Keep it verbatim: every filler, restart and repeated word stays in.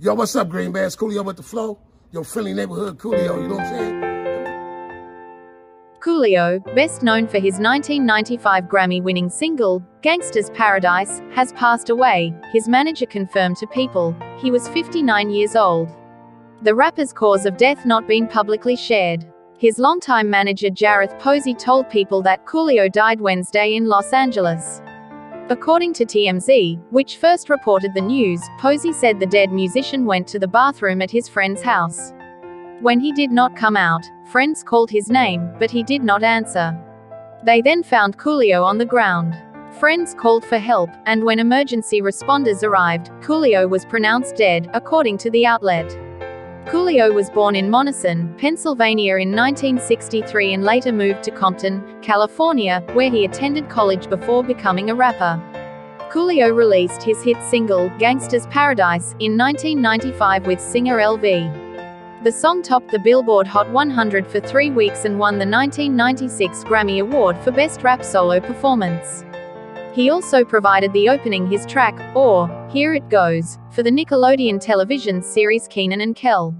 Yo, what's up, Green Bay? It's Coolio with the flow. Your friendly neighborhood Coolio, you know what I'm saying? Coolio, best known for his nineteen ninety-five Grammy-winning single, Gangsta's Paradise, has passed away, his manager confirmed to People. He was fifty-nine years old. The rapper's cause of death not been publicly shared. His longtime manager Jareth Posey told People that Coolio died Wednesday in Los Angeles. According to T M Z, which first reported the news, Posey said the dead musician went to the bathroom at his friend's house. When he did not come out, friends called his name, but he did not answer. They then found Coolio on the ground. Friends called for help, and when emergency responders arrived, Coolio was pronounced dead, according to the outlet. Coolio was born in Monessen, Pennsylvania in nineteen sixty-three and later moved to Compton, California, where he attended college before becoming a rapper. Coolio released his hit single, Gangsta's Paradise, in nineteen ninety-five with singer L V The song topped the Billboard Hot one hundred for three weeks and won the nineteen ninety-six Grammy Award for Best Rap Solo Performance. He also provided the opening his track, Or, Here It Goes, for the Nickelodeon television series Kenan and Kel.